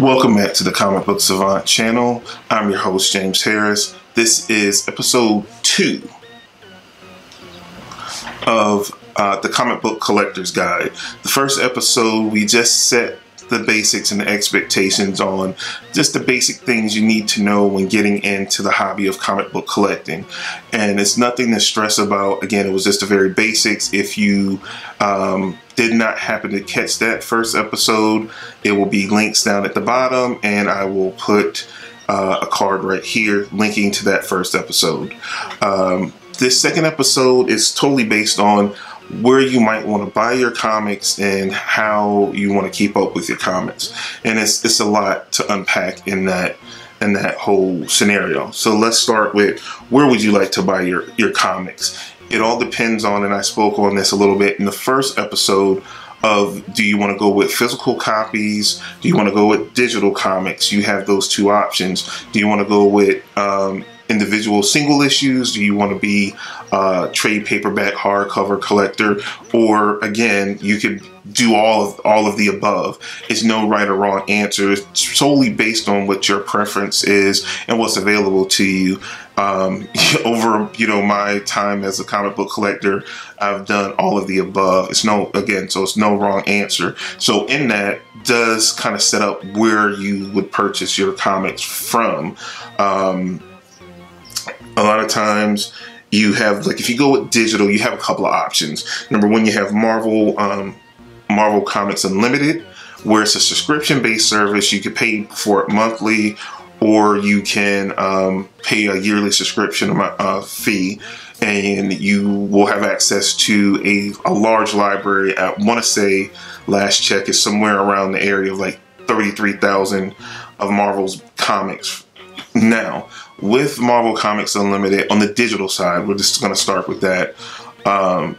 Welcome back to the Comic Book Savant channel. I'm your host, James Harris. This is episode 2 of the Comic Book Collector's Guide. The first episode, we just set the basics and the expectations on just the basic things you need to know when getting into the hobby of comic book collecting. And it's nothing to stress about. Again, it was just the very basics. If you did not happen to catch that first episode, it will be links down at the bottom, and I will put a card right here linking to that first episode. This second episode is totally based on where you might want to buy your comics and how you want to keep up with your comics, and it's a lot to unpack in that whole scenario. So let's start with where would you like to buy your comics. It all depends on, and I spoke on this a little bit in the first episode, of do you want to go with physical copies? Do you want to go with digital comics? You have those two options. Do you want to go with individual single issues? Do you want to be trade paperback hardcover collector? Or again, you could do all of the above. It's no right or wrong answer. It's solely based on what your preference is and what's available to you. Over my time as a comic book collector, I've done all of the above. It's no wrong answer. So in that does kind of set up where you would purchase your comics from. A lot of times you have, like, if you go with digital, you have a couple of options. Number one, you have Marvel Comics Unlimited, where it's a subscription-based service. You can pay for it monthly, or you can pay a yearly subscription fee, and you will have access to a large library. I want to say last check is somewhere around the area of like 33,000 of Marvel's comics now. With Marvel Comics Unlimited on the digital side, we're just going to start with that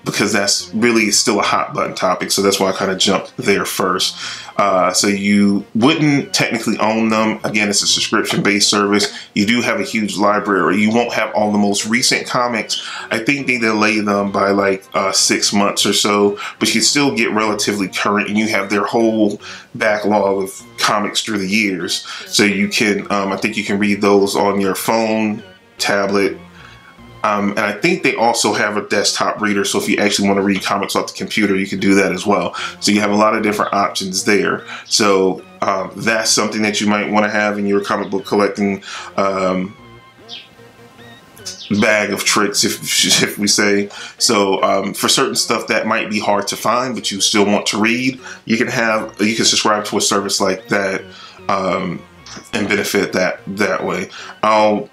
because that's really still a hot button topic. So that's why I kind of jumped there first. So you wouldn't technically own them. Again, it's a subscription-based service. You do have a huge library. You won't have all the most recent comics. I think they delay them by like 6 months or so, but you still get relatively current, and you have their whole backlog of comics through the years. So you can, I think you can read those on your phone, tablet, and I think they also have a desktop reader, so if you actually want to read comics off the computer, you can do that as well. So you have a lot of different options there. So that's something that you might want to have in your comic book collecting bag of tricks, if we say. So for certain stuff that might be hard to find, but you still want to read, you can subscribe to a service like that. And benefit that way.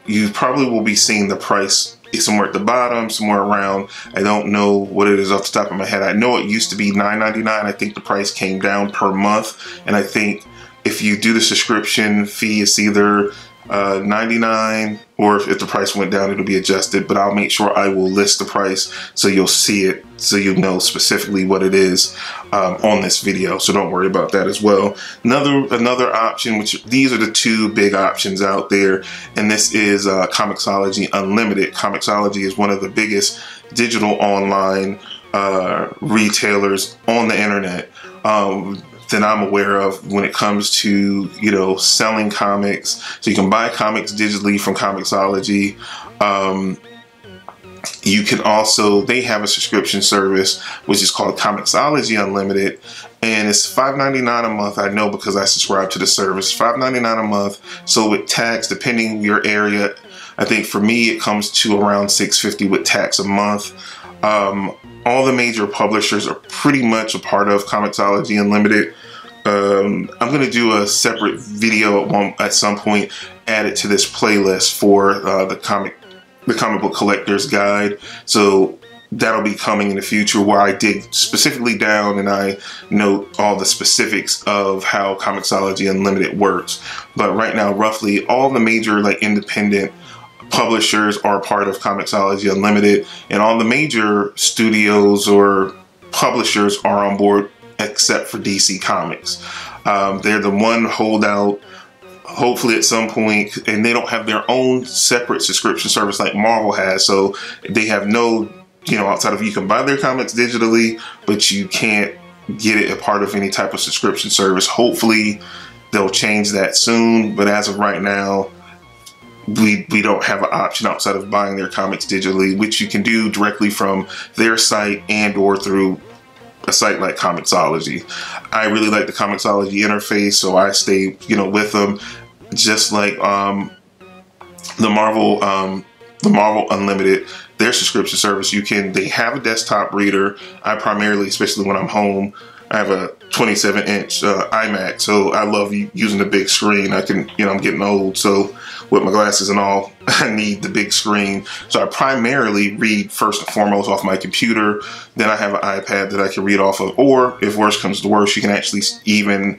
You probably will be seeing the price somewhere at the bottom, somewhere around. I don't know what it is off the top of my head. I know it used to be $9.99. I think the price came down per month, and I think if you do the subscription fee, it's either $99, or if the price went down, it'll be adjusted. But I'll make sure I will list the price so you'll see it, so you know specifically what it is on this video. So don't worry about that as well. Another option, which these are the two big options out there, and this is Comixology Unlimited. Comixology is one of the biggest digital online retailers on the internet that I'm aware of when it comes to selling comics. So you can buy comics digitally from Comixology. You can also, they have a subscription service which is called Comixology Unlimited, and it's $5.99 a month. I know because I subscribe to the service. $5.99 a month. So with tax, depending your area, I think for me it comes to around $6.50 with tax a month. All the major publishers are pretty much a part of Comixology Unlimited. I'm going to do a separate video at some point, added to this playlist for the Comic Book Collector's Guide. So that'll be coming in the future, where I dig specifically down and I note all the specifics of how Comixology Unlimited works. But right now, roughly all the major independent publishers are part of Comixology Unlimited, and all the major studios or publishers are on board except for DC Comics. They're the one holdout. Hopefully at some point, and they don't have their own separate subscription service like Marvel has, so they have no, outside of, you can buy their comics digitally, but you can't get it a part of any type of subscription service. Hopefully They'll change that soon, but as of right now, we don't have an option outside of buying their comics digitally, which you can do directly from their site and or through a site like Comixology. I really like the Comixology interface, so I stay, you know, with them. Just like the Marvel Unlimited, their subscription service, they have a desktop reader. I primarily, especially when I'm home, I have a 27-inch iMac, so I love using the big screen. I'm getting old, so with my glasses and all, I need the big screen. So I primarily read first and foremost off my computer. Then I have an iPad that I can read off of, or if worse comes to worse, you can actually even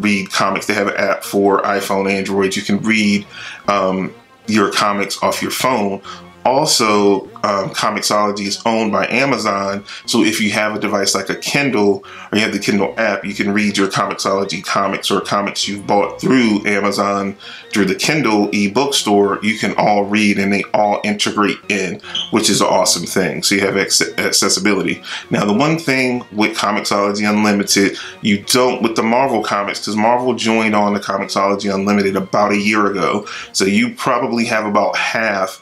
read comics. They have an app for iPhone, Android. You can read your comics off your phone. Also, Comixology is owned by Amazon, so if you have a device like a Kindle, or you have the Kindle app, you can read your Comixology comics or comics you've bought through Amazon through the Kindle ebook store. You can all read, and they all integrate in, which is an awesome thing. So you have accessibility. Now, the one thing with Comixology Unlimited, you don't with the Marvel comics, because Marvel joined on the Comixology Unlimited about a year ago, so you probably have about half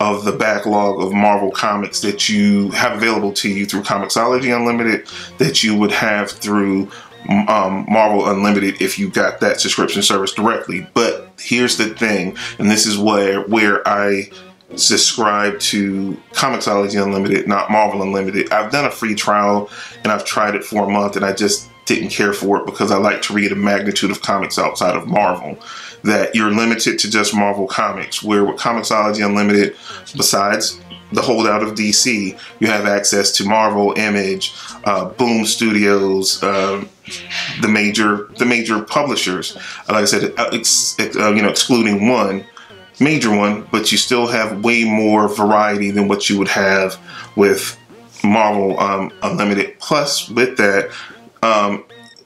of the backlog of Marvel comics that you have available to you through Comixology Unlimited that you would have through Marvel Unlimited if you got that subscription service directly. But here's the thing, and this is where I subscribe to Comixology Unlimited, not Marvel Unlimited. I've done a free trial and I've tried it for a month, and I just didn't care for it because I like to read a magnitude of comics outside of Marvel, that you're limited to just Marvel comics, where with Comixology Unlimited, besides the holdout of DC, you have access to Marvel, Image, Boom Studios, the major publishers. Like I said, excluding one major one, but you still have way more variety than what you would have with Marvel Unlimited. Plus, with that,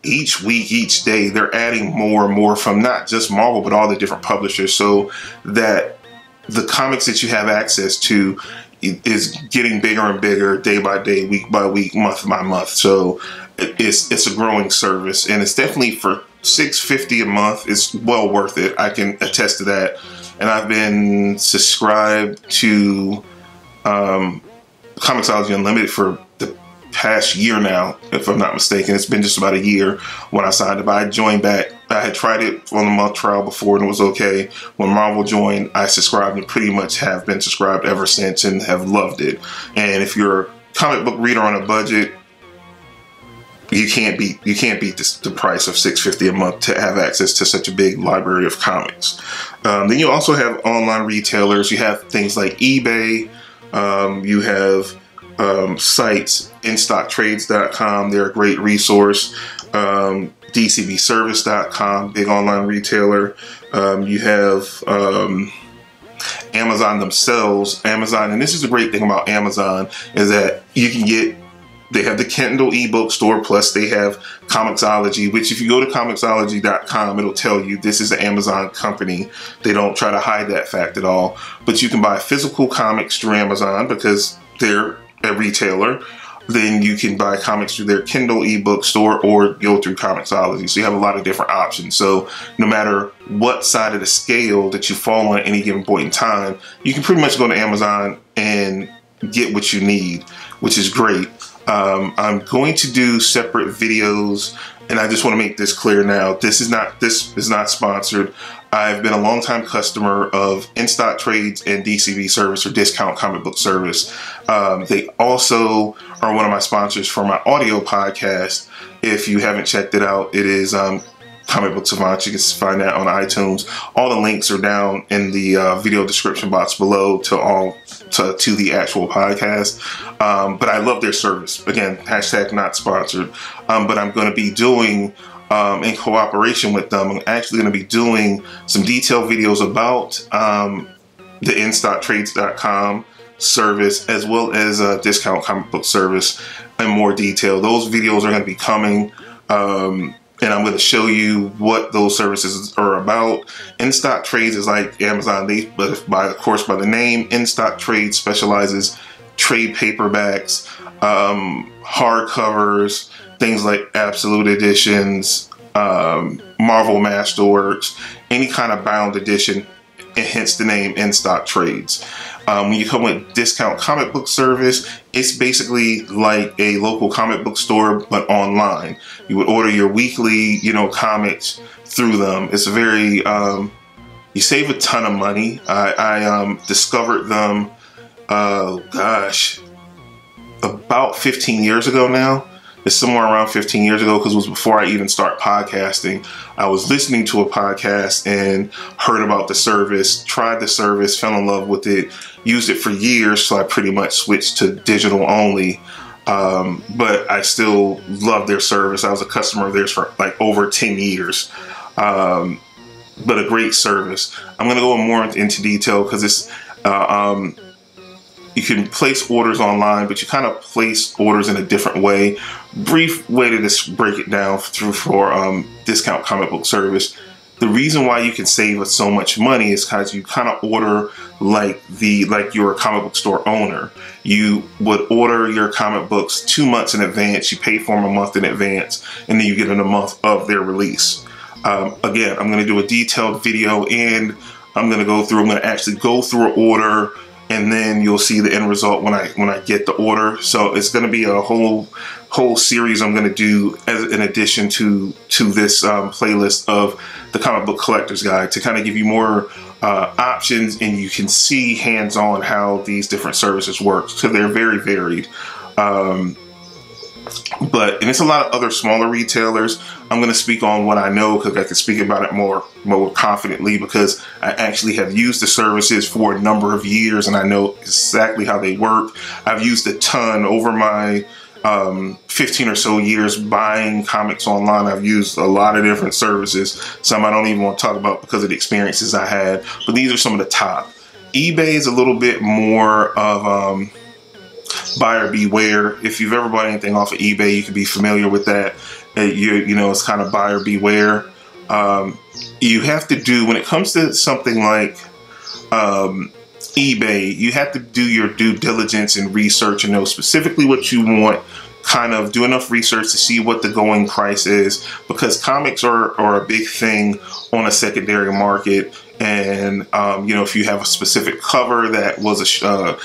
each week, each day, they're adding more and more from not just Marvel, but all the different publishers, so that the comics that you have access to is getting bigger and bigger day by day, week by week, month by month. So it's a growing service, and it's definitely, for $6.50 a month, it's well worth it. I can attest to that. And I've been subscribed to Comixology Unlimited for the past year now, if I'm not mistaken. It's been just about a year when I signed up. I joined back. I had tried it on the month trial before and it was okay. When Marvel joined, I subscribed and pretty much have been subscribed ever since and have loved it. And if you're a comic book reader on a budget, you can't beat the price of $6.50 a month to have access to such a big library of comics. Then you also have online retailers. You have things like eBay. You have sites, InStockTrades.com, they're a great resource. DCBService.com, big online retailer. You have Amazon themselves. Amazon, and this is the great thing about Amazon, is that you can get, they have the Kindle ebook store, plus they have Comixology, which if you go to Comixology.com, it'll tell you this is an Amazon company. They don't try to hide that fact at all. But you can buy physical comics through Amazon because they're a retailer. Then you can buy comics through their Kindle ebook store or go through Comixology. So you have a lot of different options. So no matter what side of the scale that you fall on at any given point in time, you can pretty much go to Amazon and get what you need, which is great. I'm going to do separate videos, and I just want to make this clear now. This is not sponsored. I've been a longtime customer of InStock Trades and DCB Service, or Discount Comic Book Service. They also are one of my sponsors for my audio podcast. If you haven't checked it out, it is Comic Book Savant. You can find that on iTunes. All the links are down in the video description box below to the actual podcast. But I love their service. Again, hashtag not sponsored. But I'm going to be doing, in cooperation with them, I'm actually going to be doing some detailed videos about the InStockTrades.com service, as well as a Discount Comic Book Service, in more detail. Those videos are going to be coming. And I'm going to show you what those services are about. InStock Trades is like Amazon, but of course by the name. InStock Trades specializes trade paperbacks, hardcovers, things like absolute editions, Marvel Masterworks, any kind of bound edition, and hence the name in-stock trades. When you come with Discount Comic Book Service, it's basically like a local comic book store, but online. You would order your weekly, comics through them. It's a very, you save a ton of money. I discovered them, gosh, about 15 years ago now. It's somewhere around 15 years ago because it was before I even started podcasting. I was listening to a podcast and heard about the service, tried the service, fell in love with it, used it for years, so I pretty much switched to digital only. But I still love their service. I was a customer of theirs for like over 10 years. But a great service. I'm going to go more into detail because it's... you can place orders online, but you kind of place orders in a different way. Brief way to just break it down through for Discount Comic Book Service. The reason why you can save us so much money is because you kind of order like you're a comic book store owner. You would order your comic books 2 months in advance. You pay for them a month in advance, and then you get in a month of their release. Again, I'm going to do a detailed video, and I'm going to actually go through an order, and then you'll see the end result when I get the order. So it's going to be a whole series I'm going to do as in addition to this playlist of the Comic Book Collector's Guide to kind of give you more options, and you can see hands-on how these different services work. So they're very varied. And it's a lot of other smaller retailers. I'm going to speak on what I know because I can speak about it more confidently because I actually have used the services for a number of years and I know exactly how they work. I've used a ton over my 15 or so years buying comics online. I've used a lot of different services. Some I don't even want to talk about because of the experiences I had, but these are some of the top. eBay is a little bit more of... buyer beware. If you've ever bought anything off of eBay, you can be familiar with that. You know, it's kind of buyer beware. You have to do, when it comes to something like eBay, you have to do your due diligence and research and know specifically what you want. Kind of do enough research to see what the going price is, because comics are a big thing on a secondary market. And, you know, if you have a specific cover that was, a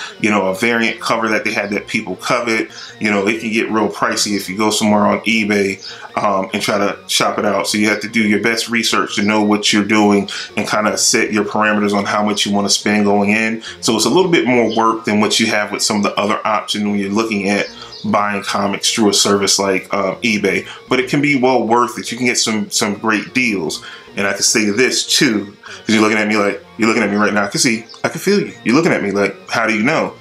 variant cover that they had that people covet, it can get real pricey if you go somewhere on eBay and try to shop it out. So you have to do your best research to know what you're doing and kind of set your parameters on how much you want to spend going in. So it's a little bit more work than what you have with some of the other options when you're looking at buying comics through a service like eBay. But it can be well worth it. You can get some great deals. And I can say this too, because you're looking at me right now. I can feel you. You're looking at me like, how do you know?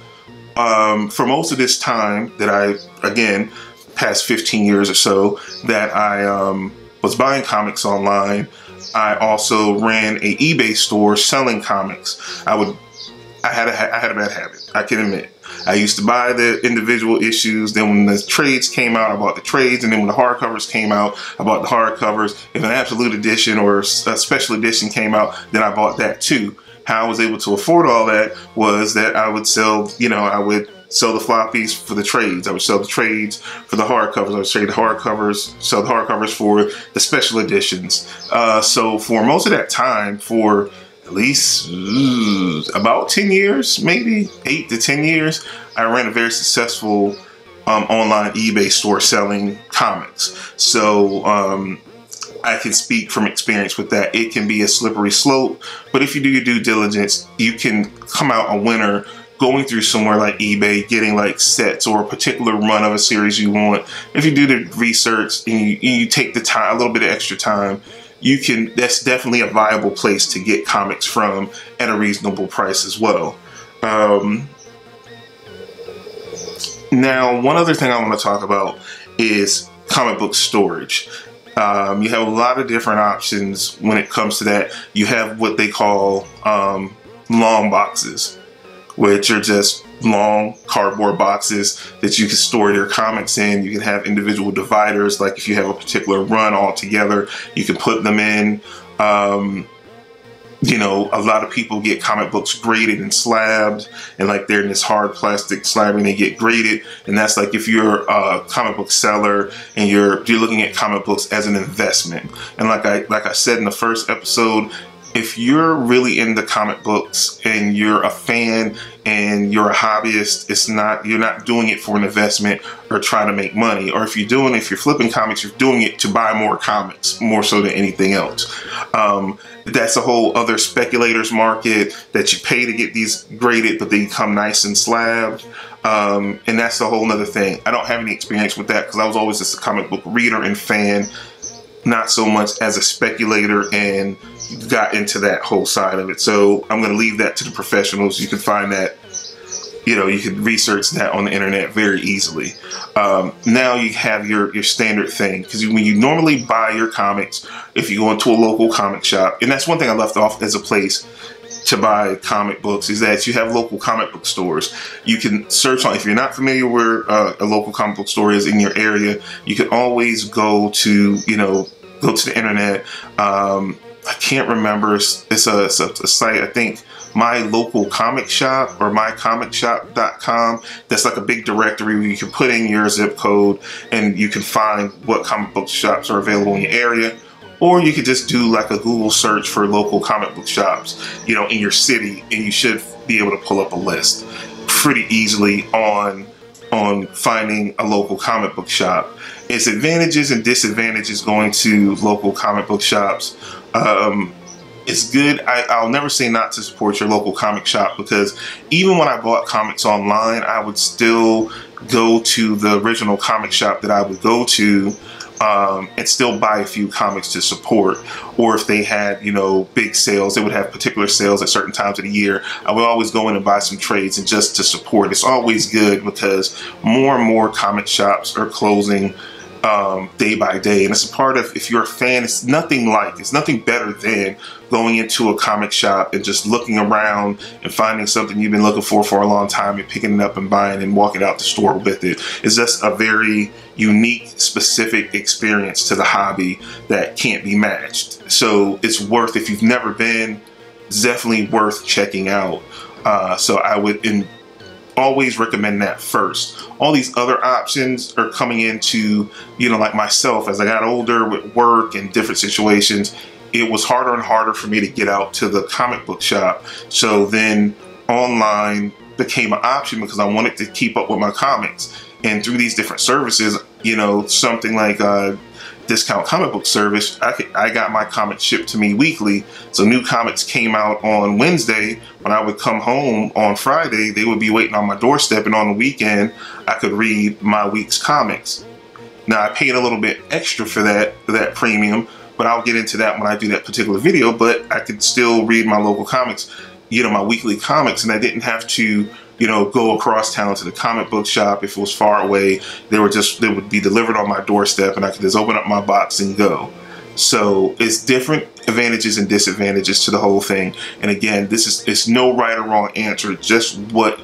For most of this time that past 15 years or so that I was buying comics online, I also ran an eBay store selling comics. I had a bad habit, I can admit. I used to buy the individual issues, then when the trades came out, I bought the trades, and then when the hardcovers came out, I bought the hardcovers. If an absolute edition or a special edition came out, then I bought that too. How I was able to afford all that was that I would sell, I would sell the floppies for the trades. I would sell the trades for the hardcovers. I would trade the hardcovers, sell the hardcovers for the special editions. So for most of that time, for at least about 10 years, maybe 8 to 10 years, I ran a very successful online eBay store selling comics. So I can speak from experience with that. It can be a slippery slope, but if you do your due diligence, you can come out a winner going through somewhere like eBay, getting like sets or a particular run of a series you want. If you do the research and you take the time, a little bit of extra time, that's definitely a viable place to get comics from at a reasonable price as well. Now, one other thing I want to talk about is comic book storage. You have a lot of different options when it comes to that. You have what they call long boxes, which are just long cardboard boxes that you can store your comics in. You can have individual dividers, like if you have a particular run all together, you can put them in. you know, a lot of people get comic books graded and slabbed, and like they're in this hard plastic slab and they get graded. And that's like if you're a comic book seller and you're looking at comic books as an investment. And like I said in the first episode, if you're really into comic books and you're a fan and you're a hobbyist, it's not, you're not doing it for an investment or trying to make money. Or if you're doing, if you're flipping comics, you're doing it to buy more comics more so than anything else. That's a whole other speculators market that you pay to get these graded, but they come nice and slabbed. And that's a whole nother thing. I don't have any experience with that because I was always just a comic book reader and fan, not so much as a speculator, and got into that whole side of it. So I'm going to leave that to the professionals. You can find that, you know, you can research that on the internet very easily. Now you have your standard thing, because when you normally buy your comics, if you go into a local comic shop, and that's one thing I left off as a place to buy comic books, is that you have local comic book stores. You can search on, if you're not familiar where a local comic book store is in your area, you can always go to, you know, go to the internet. I can't remember, it's a site, I think My Local Comic Shop or mycomicshop.com. That's like a big directory where you can put in your zip code and you can find what comic book shops are available in your area. Or you could just do like a Google search for local comic book shops, you know, in your city, and you should be able to pull up a list pretty easily on finding a local comic book shop. Its advantages and disadvantages going to local comic book shops. It's good. I'll never say not to support your local comic shop, because even when I bought comics online, I would still go to the original comic shop that I would go to. And still buy a few comics to support. Or if they had, you know, big sales, they would have particular sales at certain times of the year, I would always go in and buy some trades and just to support. It's always good, because more and more comic shops are closing day by day. And it's a part of, if you're a fan, it's nothing like, it's nothing better than going into a comic shop and just looking around and finding something you've been looking for a long time and picking it up and buying and walking out the store with it. It's just a very unique, specific experience to the hobby that can't be matched. So it's worth, if you've never been, it's definitely worth checking out. So I would always recommend that first. All these other options are coming into, you know, like myself, as I got older with work and different situations, it was harder and harder for me to get out to the comic book shop. So then online became an option because I wanted to keep up with my comics. And through these different services, you know, something like Discount Comic Book Service, I got my comics shipped to me weekly. So new comics came out on Wednesday. When I would come home on Friday, they would be waiting on my doorstep, and on the weekend, I could read my week's comics. Now, I paid a little bit extra for that premium, but I'll get into that when I do that particular video. But I could still read my local comics, you know, my weekly comics, and I didn't have to, you know, go across town to the comic book shop. If it was far away, they would be delivered on my doorstep, and I could just open up my box and go. So it's different advantages and disadvantages to the whole thing. And again, it's no right or wrong answer, just what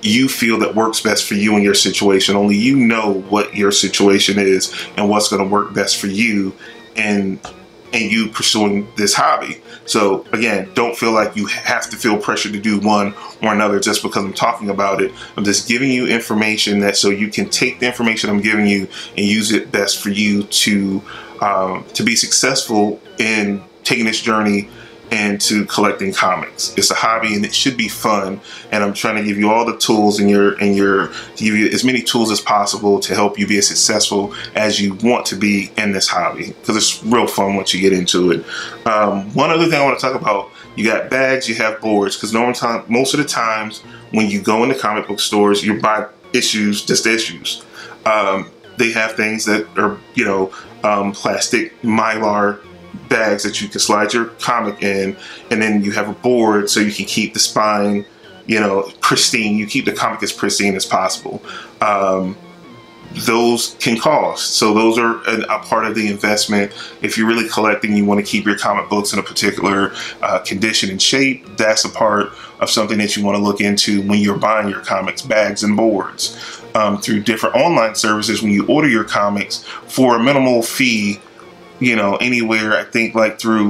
you feel that works best for you in your situation. Only you know what your situation is and what's going to work best for you and you pursuing this hobby. So again, don't feel like you have to feel pressure to do one or another just because I'm talking about it. I'm just giving you information that so you can take the information I'm giving you and use it best for you to be successful in taking this journey and to collecting comics. It's a hobby and it should be fun. And I'm trying to give you all the tools to give you as many tools as possible to help you be as successful as you want to be in this hobby, because it's real fun once you get into it. One other thing I want to talk about, you got bags, you have boards, because most of the times when you go into comic book stores, you buy issues, just issues. They have things that are, you know, plastic Mylar bags that you can slide your comic in, and then you have a board so you can keep the spine, you know, pristine. You keep the comic as pristine as possible. Those can cost, so those are a part of the investment. If you're really collecting, you want to keep your comic books in a particular condition and shape. That's a part of something that you want to look into when you're buying your comics, bags and boards. Through different online services, when you order your comics for a minimal fee, you know, anywhere, I think like through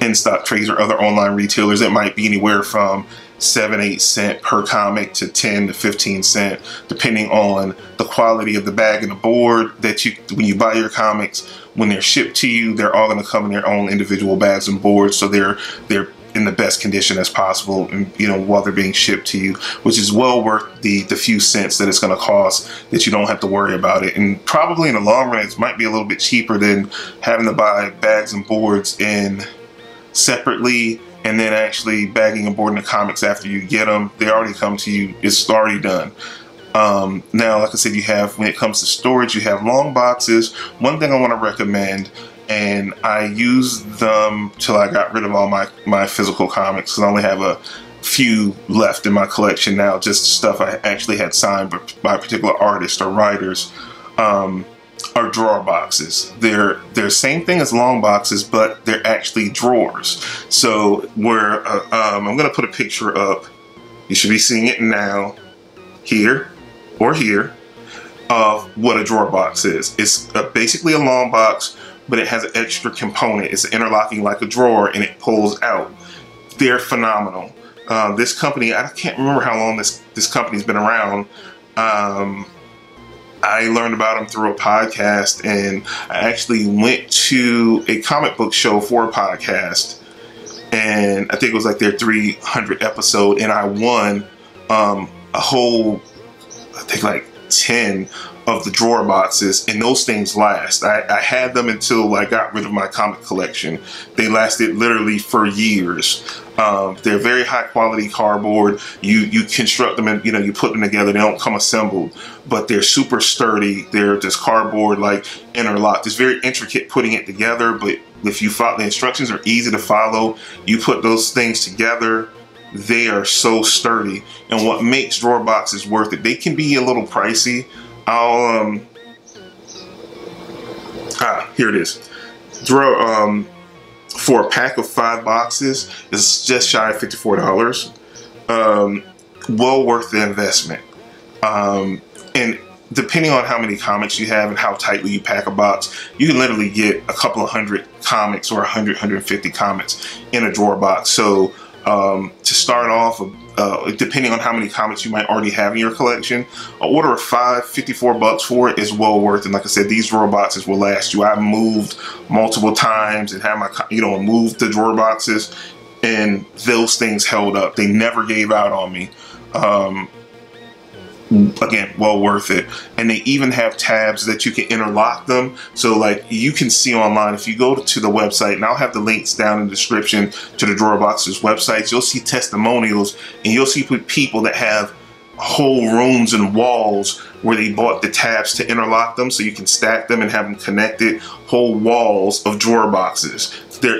in-stock trades or other online retailers. It might be anywhere from 7-8 cents per comic to 10 to 15 cent, depending on the quality of the bag and the board that you, when you buy your comics, when they're shipped to you, they're all going to come in their own individual bags and boards. So they're in the best condition as possible, and you know, while they're being shipped to you, which is well worth the few cents that it's going to cost, that you don't have to worry about it. And probably in the long run, it might be a little bit cheaper than having to buy bags and boards in separately and then actually bagging and boarding the comics after you get them. They already come to you. It's already done. Now, like I said, you have, when it comes to storage, you have long boxes. One thing I want to recommend, and I used them till I got rid of all my physical comics, because I only have a few left in my collection now, just stuff I actually had signed by particular artists or writers, are drawer boxes. They're same thing as long boxes, but they're actually drawers. So where I'm gonna put a picture up. You should be seeing it now, here or here, of what a drawer box is. It's basically a long box, but it has an extra component. It's interlocking like a drawer, and it pulls out. They're phenomenal. This company, I can't remember how long this company's been around. I learned about them through a podcast, and I actually went to a comic book show for a podcast, and I think it was like their 300th episode, and I won a whole, I think like 10 of the drawer boxes, and those things last. I had them until I got rid of my comic collection. They lasted literally for years. They're very high quality cardboard. You construct them and you put them together. They don't come assembled, but they're super sturdy. They're just cardboard like interlocked. It's very intricate putting it together, but if you follow the instructions, are easy to follow. You put those things together, they are so sturdy. And what makes drawer boxes worth it, they can be a little pricey. I'll here it is. Drawer for a pack of 5 boxes is just shy of $54. Well worth the investment. And depending on how many comics you have and how tightly you pack a box, you can literally get a couple of 100 comics or 150 comics in a drawer box. So to start off, depending on how many comics you might already have in your collection, an order of 5, $54 for it is well worth. And like I said, these drawer boxes will last you. I've moved multiple times and have my, moved the drawer boxes, and those things held up. They never gave out on me. Again, well worth it. And they even have tabs that you can interlock them. So like you can see online, if you go to the website, and I'll have the links down in the description to the drawer boxes websites, you'll see testimonials, and you'll see people that have whole rooms and walls where they bought the tabs to interlock them so you can stack them and have them connected, whole walls of drawer boxes. They're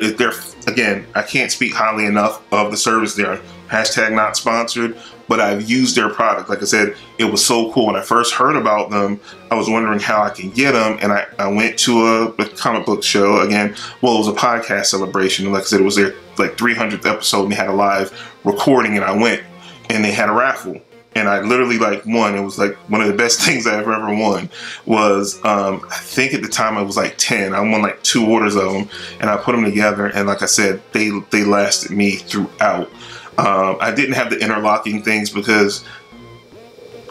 again, I can't speak highly enough of the service. They're hashtag not sponsored, but I've used their product. Like I said, it was so cool. When I first heard about them, I was wondering how I can get them. And I went to a comic book show again. Well, it was a podcast celebration. Like I said, it was their like 300th episode, and they had a live recording, and I went, and they had a raffle. And I literally like won. It was like one of the best things I ever won was, I think at the time it was like 10. I won like 2 orders of them, and I put them together. And like I said, they lasted me throughout. I didn't have the interlocking things because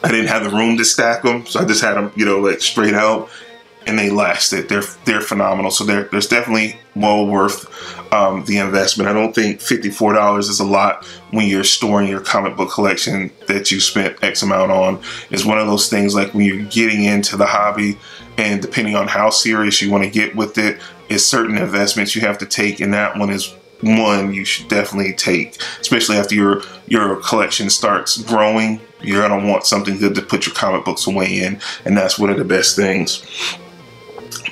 I didn't have the room to stack them. So I just had them, like straight out, and they lasted. They're phenomenal. So there's definitely well worth the investment. I don't think $54 is a lot when you're storing your comic book collection that you spent X amount on. It's one of those things like when you're getting into the hobby, and depending on how serious you want to get with it, it's certain investments you have to take, and that one is one you should definitely take, especially after your collection starts growing. You're gonna want something good to put your comic books away in, and that's one of the best things.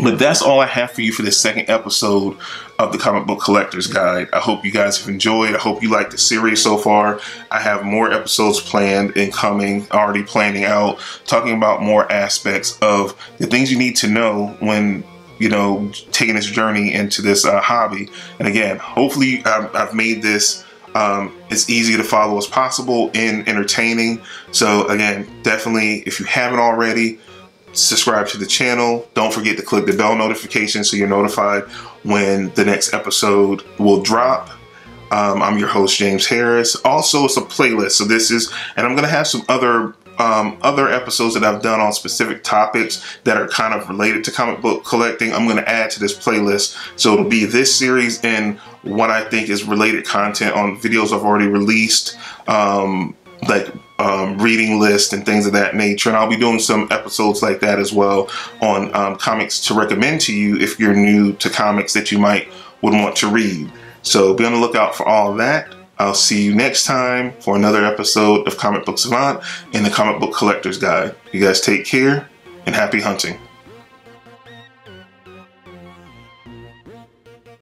But that's all I have for you for this second episode of the Comic Book Collector's Guide. I hope you guys have enjoyed. I hope you like the series so far. I have more episodes planned and coming, already planning out, talking about more aspects of the things you need to know when taking this journey into this hobby. And again, hopefully I've made this as easy to follow as possible and entertaining. So again, definitely, if you haven't already, subscribe to the channel. Don't forget to click the bell notification so you're notified when the next episode will drop. I'm your host, James Harris. Also, it's a playlist. So this is, and I'm going to have some other episodes that I've done on specific topics that are kind of related to comic book collecting. I'm going to add to this playlist. So it'll be this series and what I think is related content on videos I've already released, like reading lists and things of that nature. And I'll be doing some episodes like that as well on comics to recommend to you if you're new to comics that you might would want to read. So be on the lookout for all of that. I'll see you next time for another episode of Comic Book Savant and the Comic Book Collector's Guide. You guys take care and happy hunting.